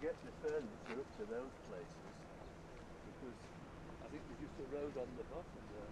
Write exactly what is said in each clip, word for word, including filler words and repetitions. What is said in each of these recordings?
get your furniture up to those places, because I think there's just a road on the bottom there.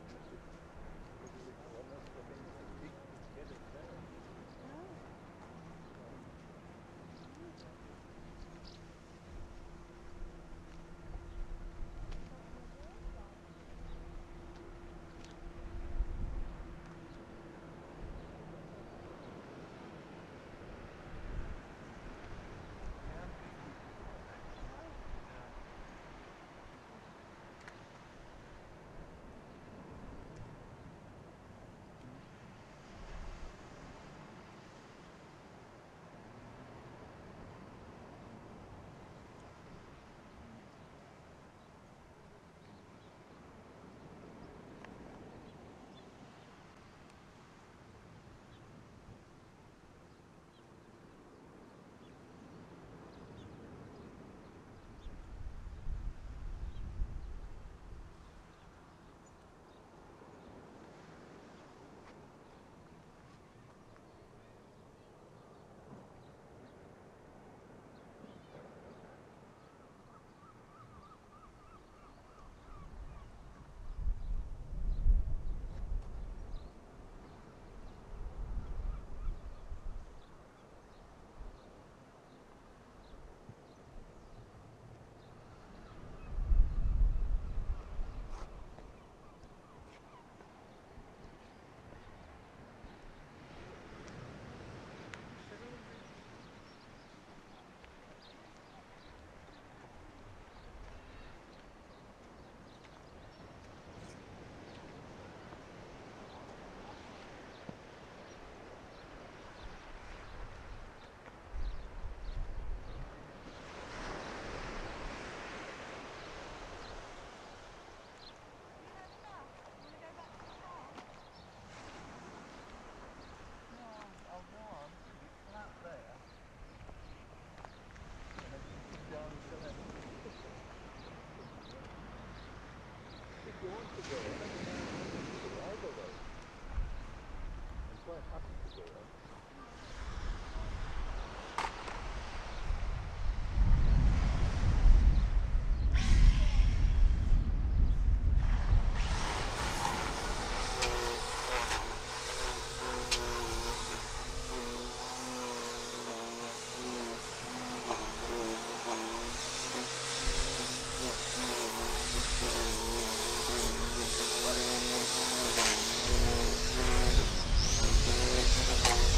Thank you.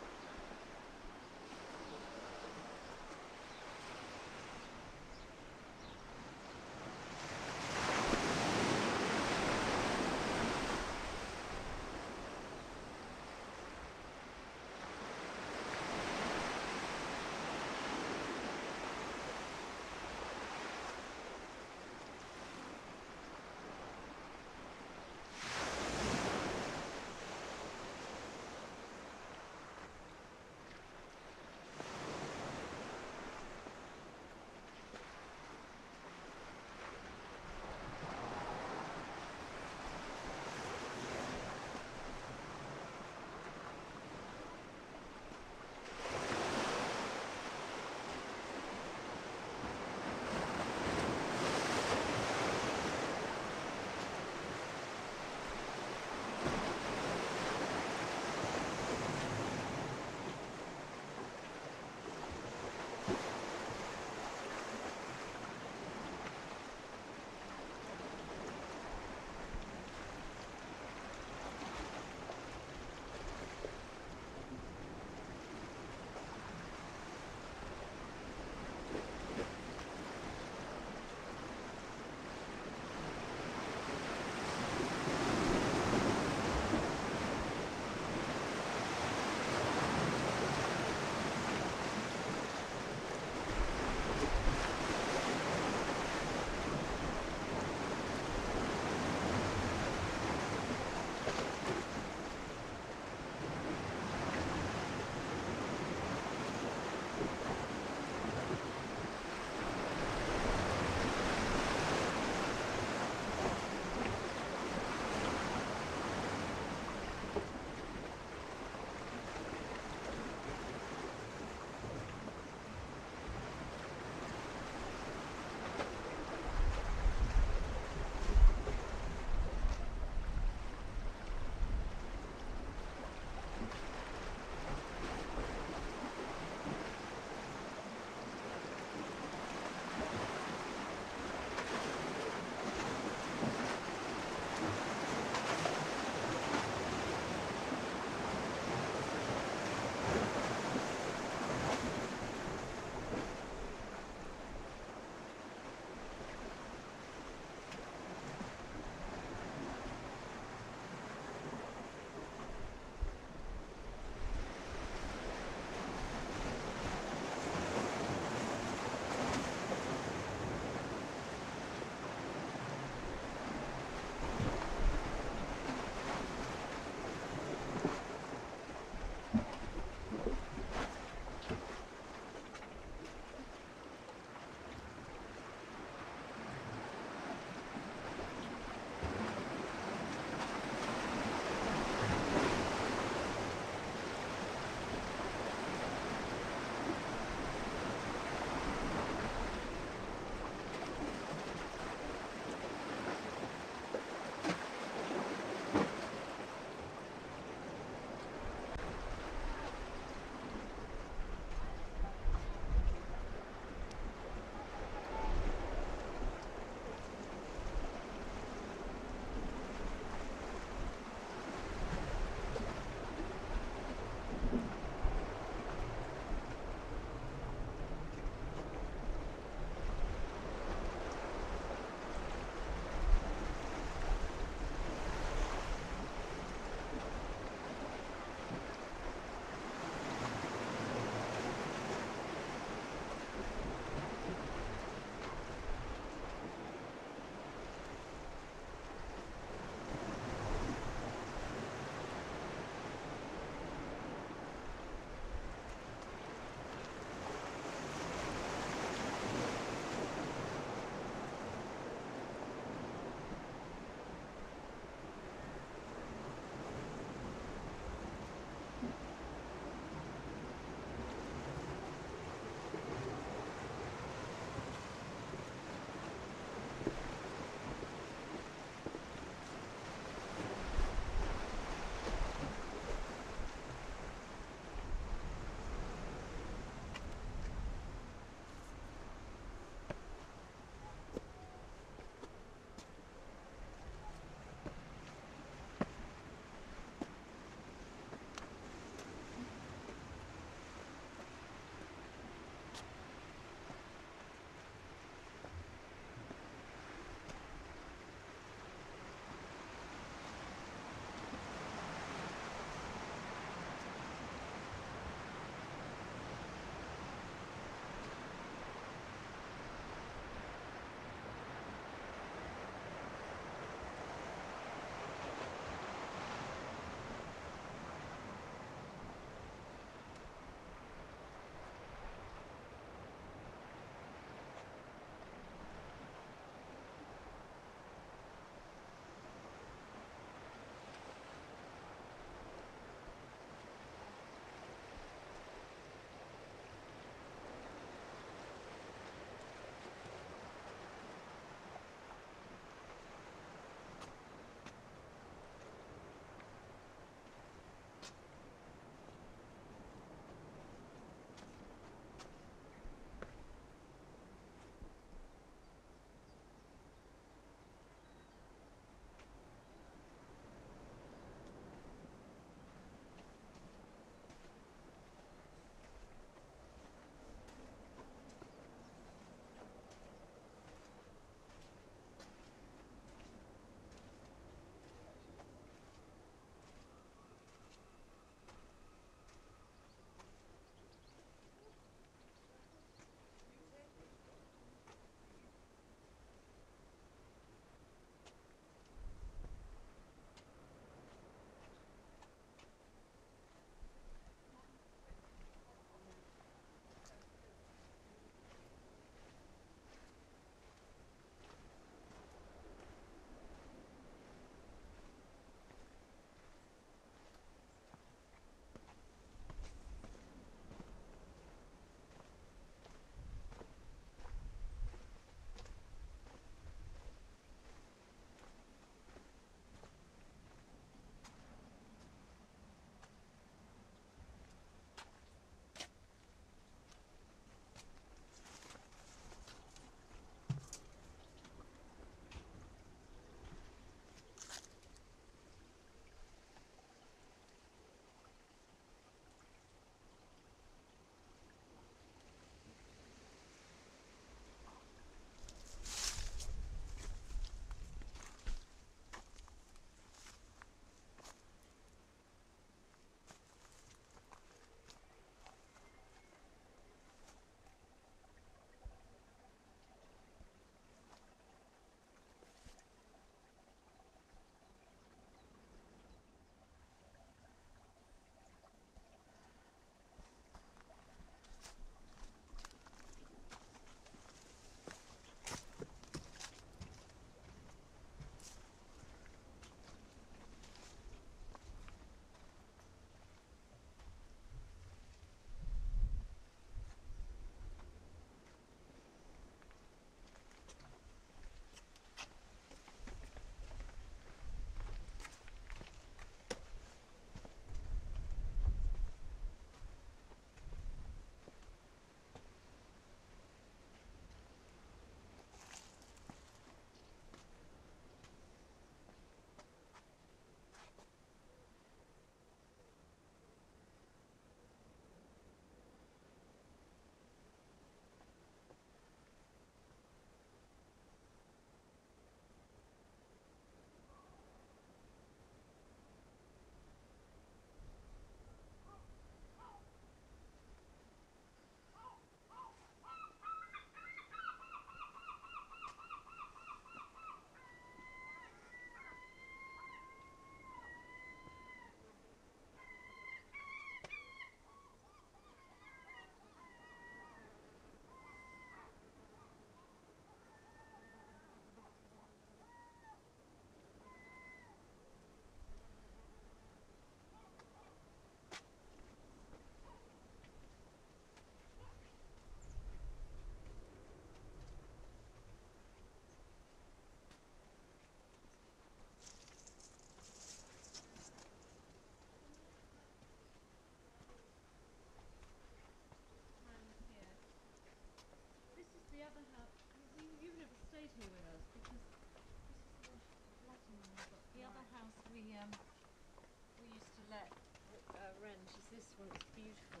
This one's beautiful.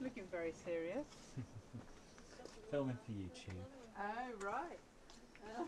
Looking very serious. Filming for YouTube. Oh, right. Oh.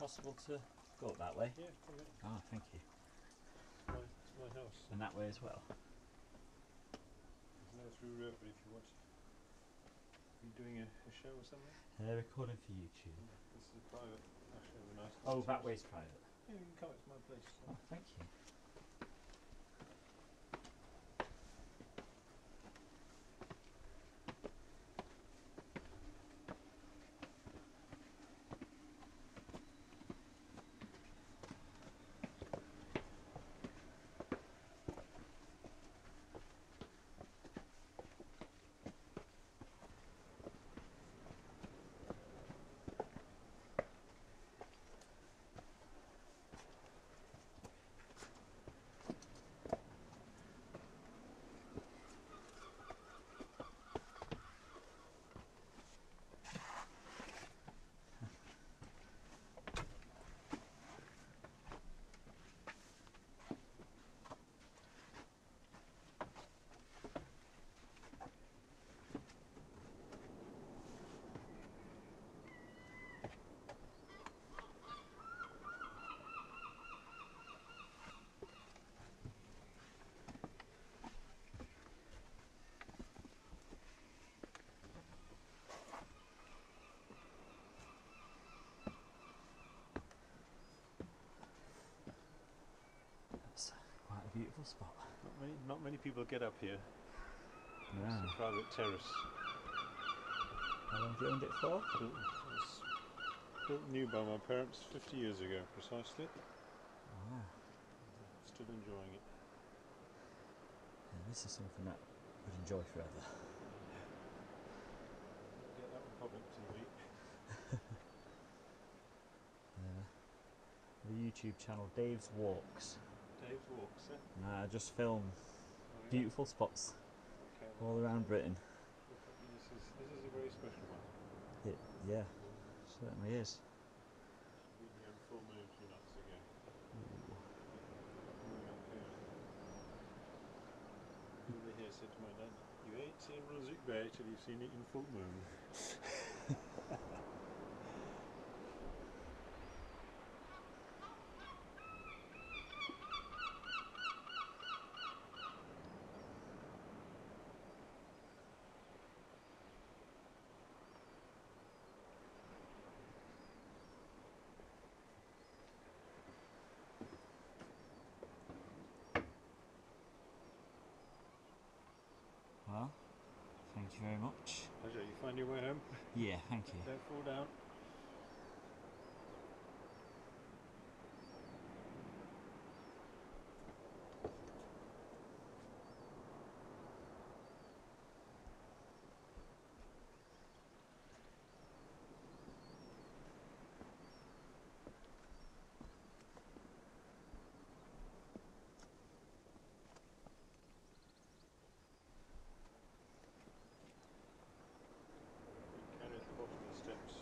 possible to go up that way? Yeah, come in. Oh, thank you. It's my, it's my house. And that way as well? There's no through road, but if you want to. Are you doing a, a show or something? Uh, recording for YouTube. Yeah, this is a private. Actually, a nice oh, that way's private? Yeah, you can come, it's my place. So. Oh, thank you. Beautiful spot. Not many, not many people get up here. No. It's a private terrace. How long have you owned it for? It was built new by my parents fifty years ago, precisely. Ah. Still enjoying it. And this is something that I would enjoy forever. Get that on public T V. uh, the YouTube channel Dave's Walks. Dave's Walks, eh? Nah, just film oh, yeah. beautiful spots okay, well, all around Britain. This is, this is a very special one. It, yeah, certainly is. Full moon two nights ago. Ooh. Over here said to my dad, "You ain't seen Runswick Bay till you've seen it in full moon." Well, thank you very much. Pleasure. You find your way home? Yeah, thank you. Don't fall down. Steps.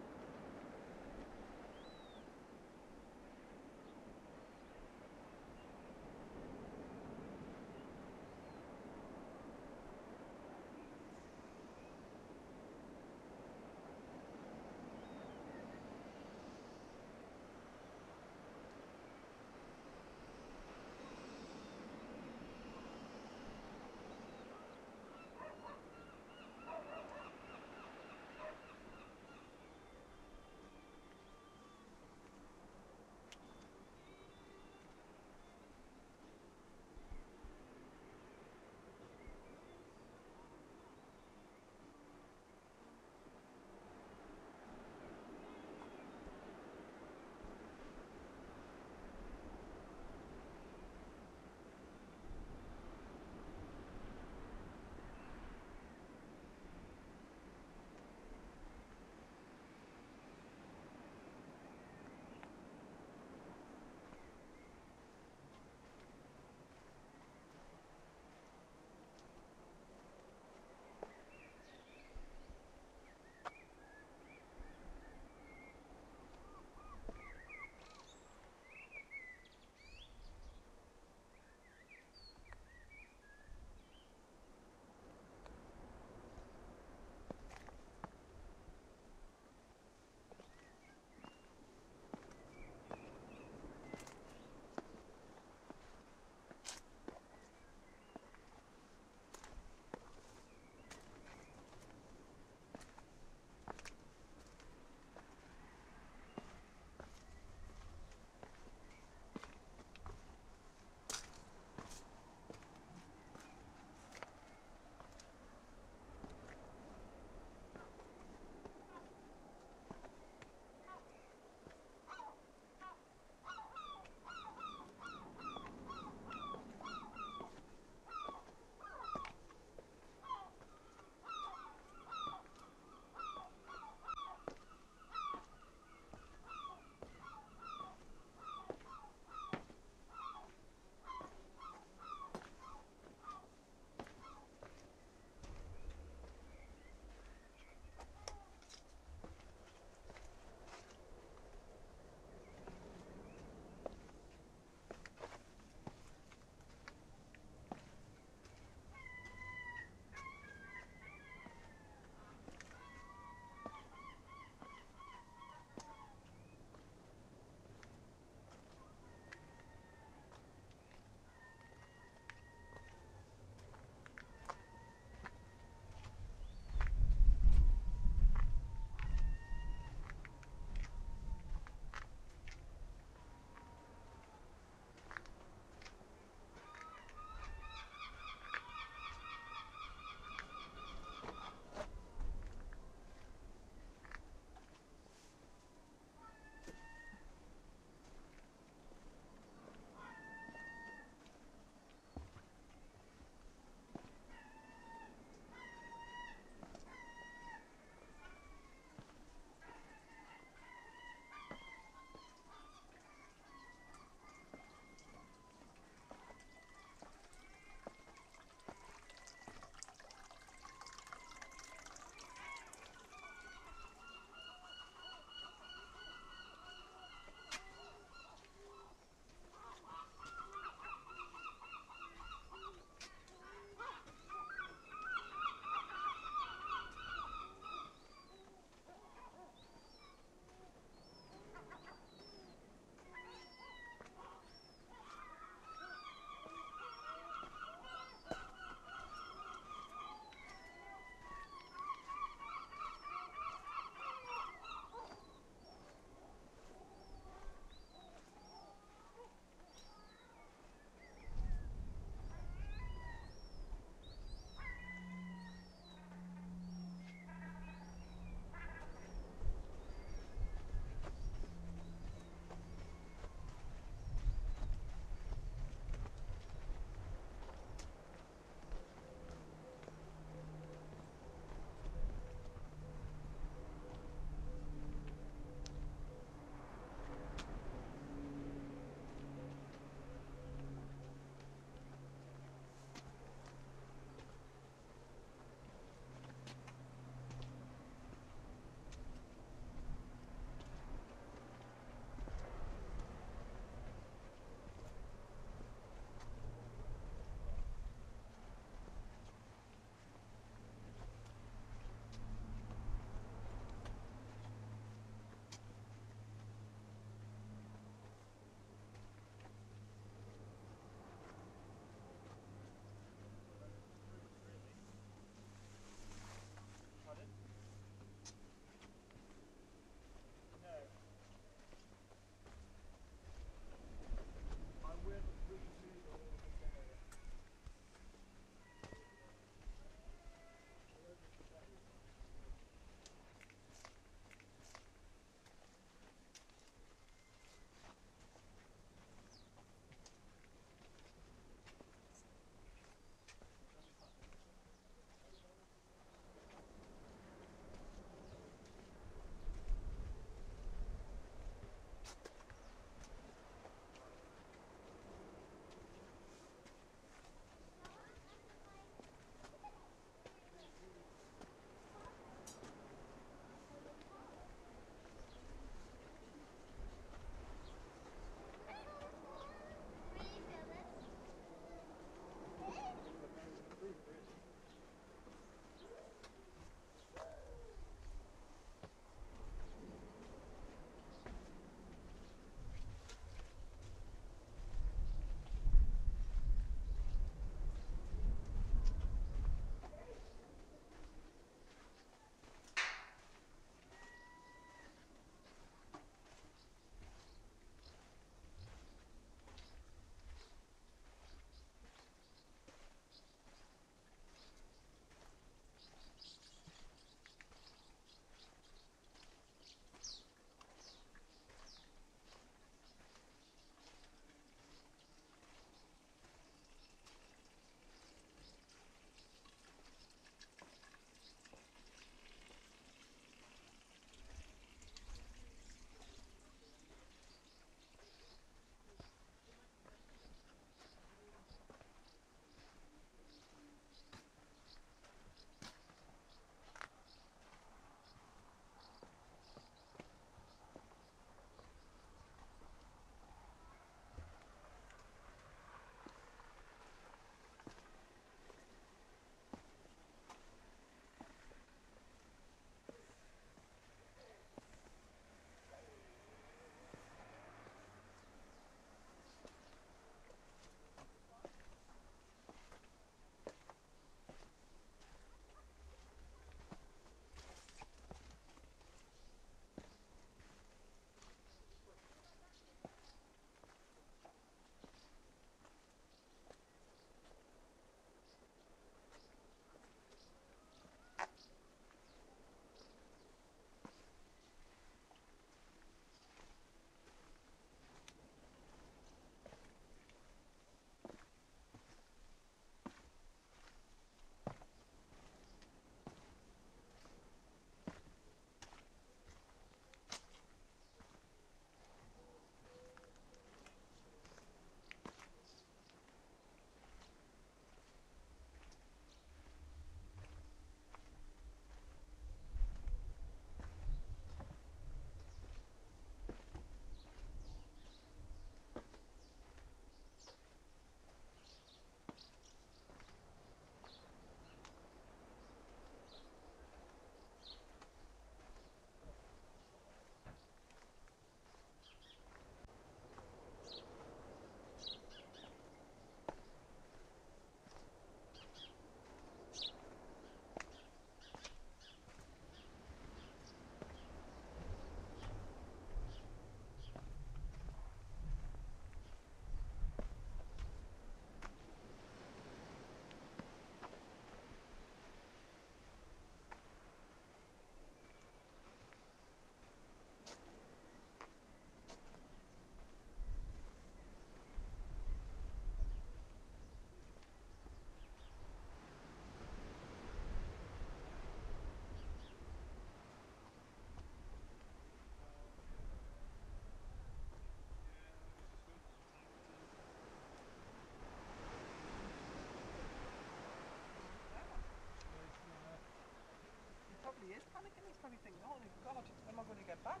he is panicking. He's probably thinking, oh my God, when am I going to get back?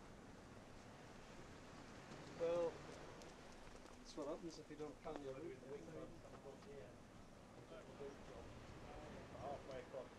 Well, that's what happens if you don't plan your route. Halfway across.